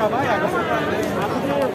Kebayang.